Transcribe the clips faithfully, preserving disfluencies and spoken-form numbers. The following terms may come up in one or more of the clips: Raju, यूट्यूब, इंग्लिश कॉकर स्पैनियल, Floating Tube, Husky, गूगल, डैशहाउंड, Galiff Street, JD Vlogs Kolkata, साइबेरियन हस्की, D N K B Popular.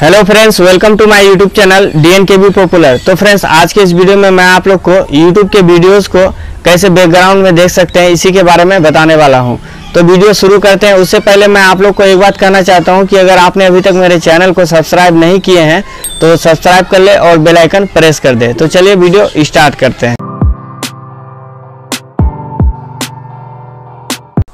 Hello friends, welcome to my यूट्यूब channel D N K B popular. तो friends, आज के इस video में मैं आप लोग को यूट्यूब के वीडियोस को कैसे बैकग्राउंड में देख सकते हैं इसी के बारे में बताने वाला हूं। तो वीडियो शुरू करते हैं। उससे पहले मैं आप लोग को एक बात कहना चाहता हूं कि अगर आपने अभी तक मेरे चैनल को सब्सक्राइब नहीं किए हैं तो सब्सक्राइब कर ले और बेल आइकन प्रेस कर दे। तो चलिए वीडियो स्टार्ट करते हैं।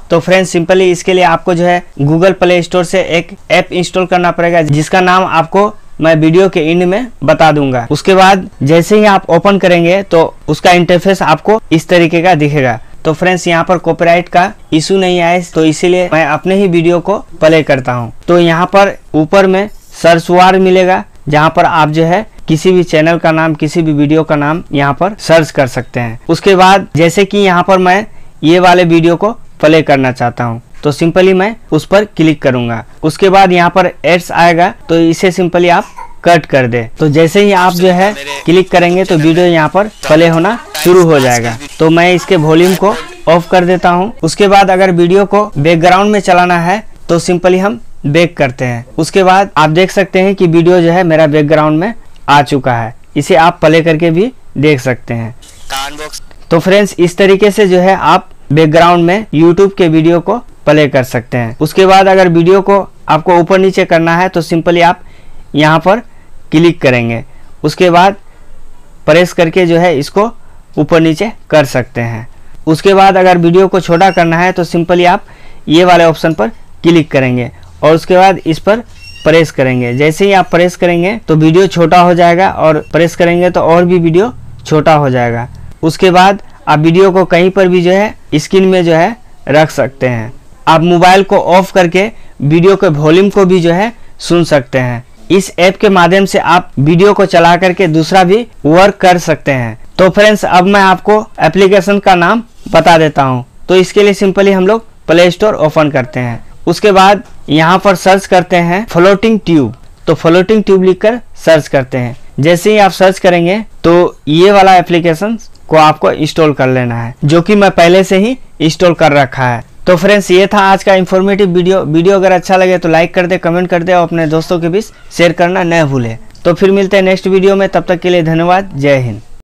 तो फ्रेंड्स, सिंपली इसके लिए आपको जो है गूगल प्ले स्टोर से एक ऐप इंस्टॉल करना पड़ेगा जिसका नाम आपको मैं वीडियो के एंड में बता दूंगा। उसके बाद जैसे ही आप ओपन करेंगे तो उसका इंटरफेस आपको इस तरीके का दिखेगा। तो फ्रेंड्स, यहाँ पर कॉपीराइट का इशू नहीं आए तो इसीलिए मैं अपने ही वीडियो को प्ले करता हूँ। तो यहाँ पर ऊपर में सर्च बार मिलेगा जहाँ पर आप जो है किसी भी चैनल का नाम, किसी भी वीडियो का नाम यहाँ पर सर्च कर सकते हैं। उसके बाद जैसे कि यहाँ पर मैं ये वाले वीडियो को प्ले करना चाहता हूँ तो सिंपली मैं उस पर क्लिक करूंगा। उसके बाद यहाँ पर एड्स आएगा तो इसे सिंपली आप कट कर दे। तो जैसे ही आप जो है क्लिक करेंगे तो वीडियो यहाँ पर प्ले होना शुरू हो जाएगा। तो मैं इसके वॉल्यूम को ऑफ कर देता हूँ। उसके बाद अगर वीडियो को बैकग्राउंड में चलाना है तो सिंपली हम बैक करते हैं। उसके बाद आप देख सकते हैं कि वीडियो जो है मेरा बैकग्राउंड में आ चुका है। इसे आप प्ले करके भी देख सकते हैं। तो फ्रेंड्स, इस तरीके से जो है आप बैकग्राउंड में यूट्यूब के वीडियो को प्ले कर सकते हैं। उसके बाद अगर वीडियो को आपको ऊपर नीचे करना है तो सिंपली आप यहाँ पर क्लिक करेंगे। उसके बाद प्रेस करके जो है इसको ऊपर नीचे कर सकते हैं। उसके बाद अगर वीडियो को छोटा करना है तो सिंपली आप ये वाले ऑप्शन पर क्लिक करेंगे और उसके बाद इस पर प्रेस करेंगे। जैसे ही आप प्रेस करेंगे तो वीडियो छोटा हो जाएगा और प्रेस करेंगे तो और भी वीडियो छोटा हो जाएगा। उसके बाद आप वीडियो को कहीं पर भी जो है स्क्रीन में जो है रख सकते हैं। आप मोबाइल को ऑफ करके वीडियो के वॉल्यूम को भी जो है सुन सकते हैं। इस ऐप के माध्यम से आप वीडियो को चला करके दूसरा भी वर्क कर सकते हैं। तो फ्रेंड्स, अब मैं आपको एप्लीकेशन का नाम बता देता हूं। तो इसके लिए सिंपली हम लोग प्ले स्टोर ओपन करते हैं। उसके बाद यहाँ पर सर्च करते हैं फ्लोटिंग ट्यूब। तो फ्लोटिंग ट्यूब लिखकर सर्च करते हैं। जैसे ही आप सर्च करेंगे तो ये वाला एप्लीकेशन को आपको इंस्टॉल कर लेना है, जो कि मैं पहले से ही इंस्टॉल कर रखा है। तो फ्रेंड्स, ये था आज का इन्फॉर्मेटिव वीडियो। वीडियो अगर अच्छा लगे तो लाइक कर दे, कमेंट कर दे और अपने दोस्तों के बीच शेयर करना न भूले। तो फिर मिलते हैं नेक्स्ट वीडियो में। तब तक के लिए धन्यवाद। जय हिंद।